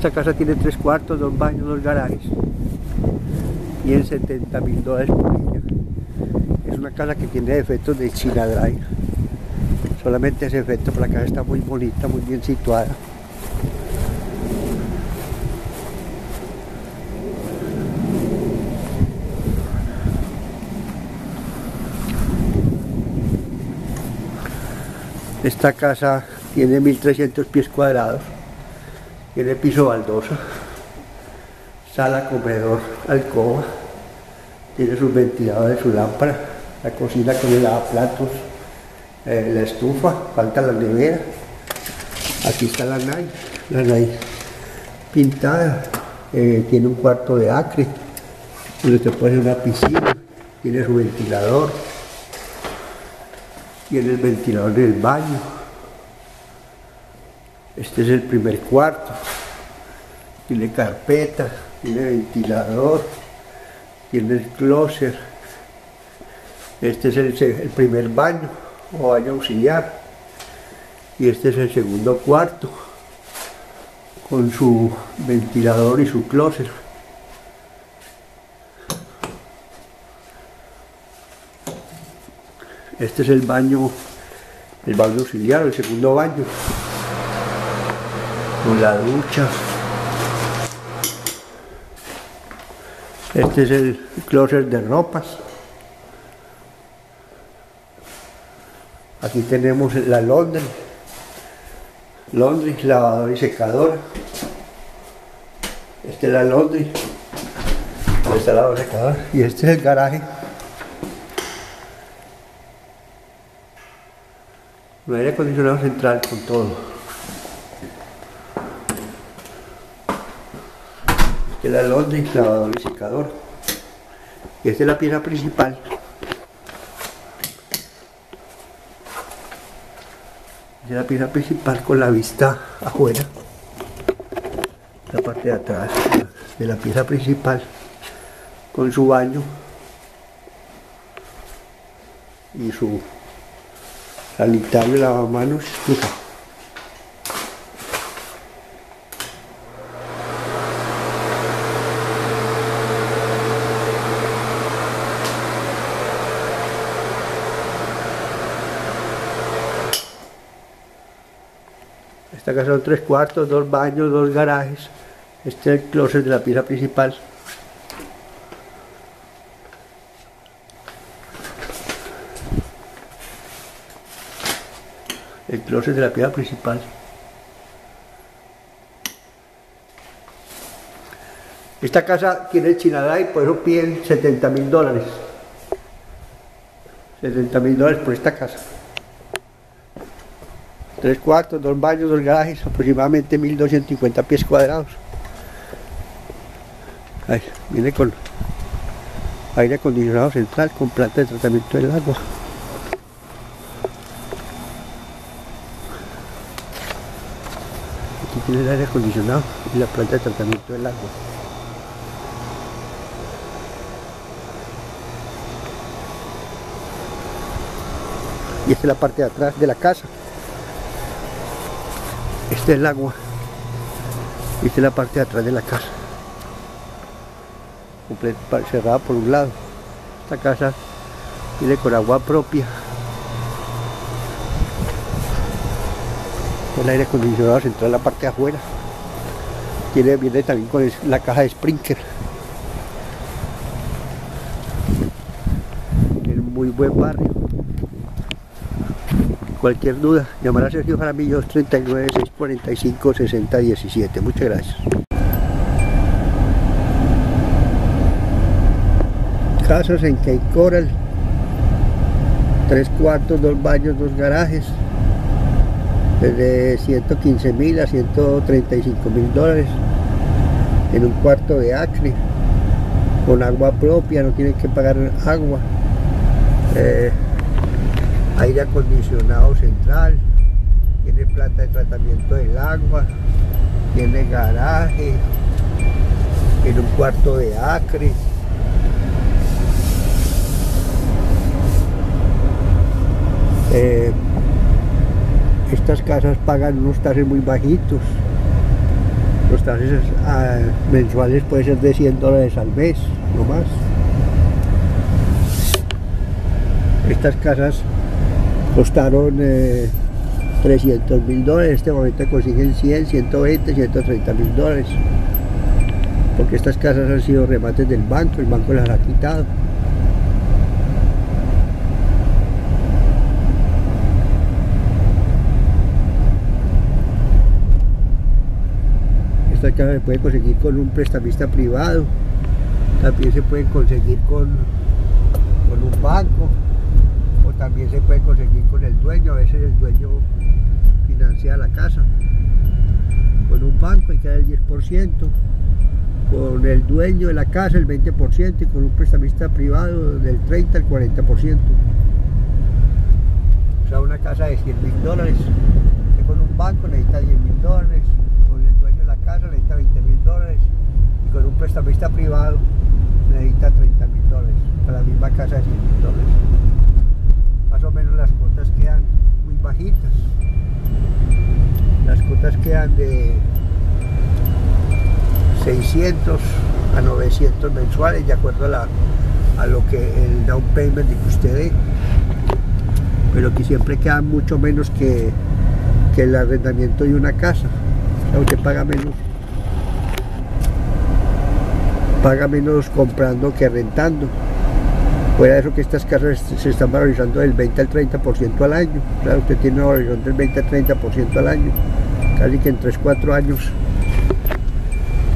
Esta casa tiene 3 cuartos, 2 baños, 2 garajes. Y en $70,000 por ella. Es una casa que tiene efectos de China Drive. Solamente ese efecto, pero la casa está muy bonita, muy bien situada. Esta casa tiene 1.300 pies cuadrados, tiene piso baldosa, sala, comedor, alcoba, tiene sus ventiladores, su lámpara, la cocina con el lavaplatos, la estufa, falta la nevera. Aquí está la nai pintada, tiene un cuarto de acre, donde se puede hacer una piscina, tiene su ventilador, tiene el ventilador del baño. Este es el primer cuarto, tiene carpeta, tiene ventilador, tiene el closet. Este es el primer baño o baño auxiliar, y este es el segundo cuarto con su ventilador y su closet. Este es el baño auxiliar, el segundo baño, con la ducha. Este es el closet de ropas. Aquí tenemos la laundry, lavadora y secadora. Este es la laundry, esta lavadora y secadora, y este es el garaje. Un aire acondicionado central con todo. Este es la laundry, lavadora y secadora. Esta es la pieza principal. Esta es la pieza principal con la vista afuera. La parte de atrás de la pieza principal con su baño y su sanitario, lavamanos, estufa. Esta casa son 3 cuartos, 2 baños, 2 garajes. Este es el closet de la pieza principal. El closet de la pieza principal. Esta casa tiene chinadá y por eso piden $70,000. $70,000 por esta casa. 3 cuartos, 2 baños, 2 garajes, aproximadamente 1.250 pies cuadrados. Ahí, viene con aire acondicionado central, con planta de tratamiento del agua. Tiene el aire acondicionado y la planta de tratamiento del agua. Y esta es la parte de atrás de la casa. Este es el agua. Esta es la parte de atrás de la casa. Cerrada por un lado. Esta casa tiene con agua propia. El aire acondicionado central en la parte de afuera. Viene también con la caja de sprinkler. Es muy buen barrio. Cualquier duda, llamar a Sergio Jaramillo 39 645 60 17. Muchas gracias. Casas en Cape Coral. 3 cuartos, 2 baños, 2 garajes. Desde $115,000 a $135,000 en un cuarto de acre, con agua propia, no tienen que pagar agua, aire acondicionado central, tiene planta de tratamiento del agua, tiene garaje, en un cuarto de acre. Estas casas pagan unos taxes muy bajitos, Los taxes mensuales puede ser de $100 al mes, no más. Estas casas costaron $300.000, en este momento consiguen 100, 120, $130.000. Porque estas casas han sido remates del banco, el banco las ha quitado. Esta casa se puede conseguir con un prestamista privado, también se puede conseguir con un banco, o también se puede conseguir con el dueño. A veces el dueño financia la casa. Con un banco hay que dar el 10%, con el dueño de la casa el 20% y con un prestamista privado del 30 al 40%. O sea, una casa de $100.000, que con un banco necesita $10.000, con el dueño de la casa necesita $20.000 y con un prestamista privado necesita $30.000 para la misma casa de $100.000. Más o menos las cuotas quedan muy bajitas. Las cuotas quedan de 600 a 900 mensuales, de acuerdo a lo que el down payment de que usted dé, pero que siempre queda mucho menos que el arrendamiento de una casa. O sea, usted paga menos comprando que rentando. Fuera de eso, que estas casas se están valorizando del 20 al 30% al año. Claro, usted tiene una valorización del 20 al 30% al año, casi que en 3-4 años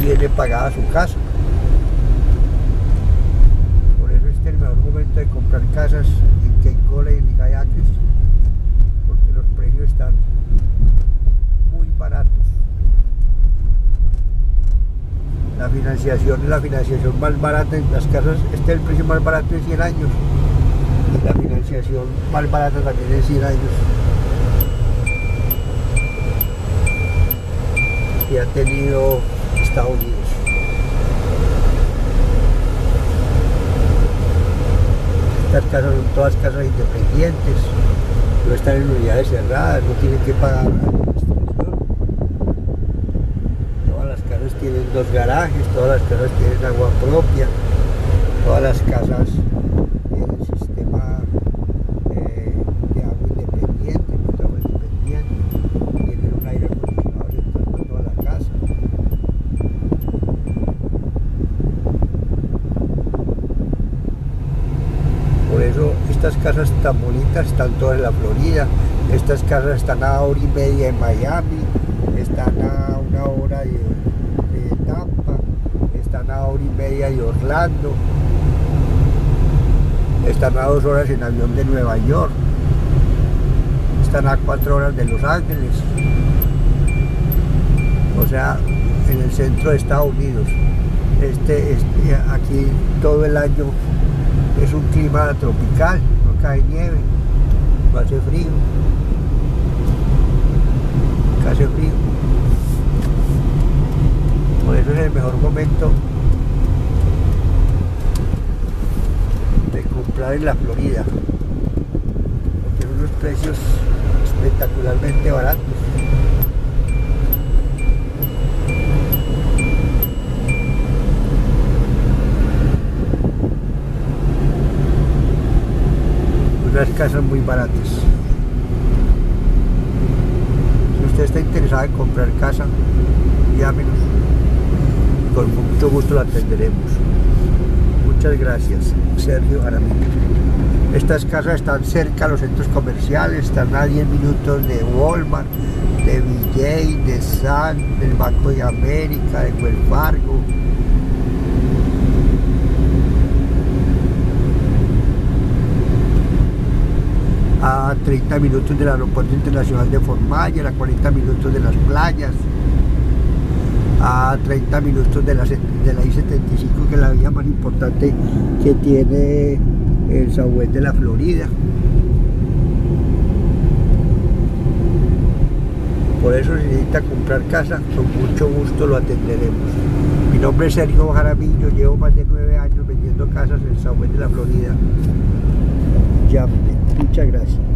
tiene pagada su casa. Por eso este es el mejor momento de comprar casas en Kencole y en Nicayaques, porque los precios están muy baratos. La financiación es la financiación más barata en las casas. Este es el precio más barato en 100 años. La financiación más barata también en 100 años. Que ha tenido Estados Unidos. Estas casas son todas casas independientes, no están en unidades cerradas, no tienen que pagar administración. Todas las casas tienen dos garajes, todas las casas tienen agua propia, todas las casas tienen sistema de agua independiente, mucha agua independiente, tienen un aire acondicionado dentro de toda la casa. Estas casas tan bonitas están todas en la Florida. Estas casas están a 1 hora y media en Miami, están a 1 hora de Tampa, están a 1 hora y media de Orlando, están a 2 horas en avión de Nueva York, están a 4 horas de Los Ángeles. O sea, en el centro de Estados Unidos. Aquí todo el año es un clima tropical, no cae nieve, no hace frío, no hace frío. Por eso es el mejor momento de comprar en la Florida, porque tiene unos precios espectacularmente baratos. Unas casas muy baratas. Si usted está interesado en comprar casa, llámenos, con mucho gusto la atenderemos. Muchas gracias. Sergio Jaramillo. Estas casas están cerca a los centros comerciales, están a 10 minutos de Walmart, de BJ's, de San, del Banco de América, de Wells Fargo. A 30 minutos del aeropuerto internacional de Fort Myers, a 40 minutos de las playas, a 30 minutos de la I-75, que es la vía más importante que tiene el Southwest de la Florida. Por eso, si necesita comprar casa, con mucho gusto lo atenderemos. Mi nombre es Sergio Jaramillo, llevo más de 9 años vendiendo casas en el Southwest de la Florida. Llámeme. Muchas gracias.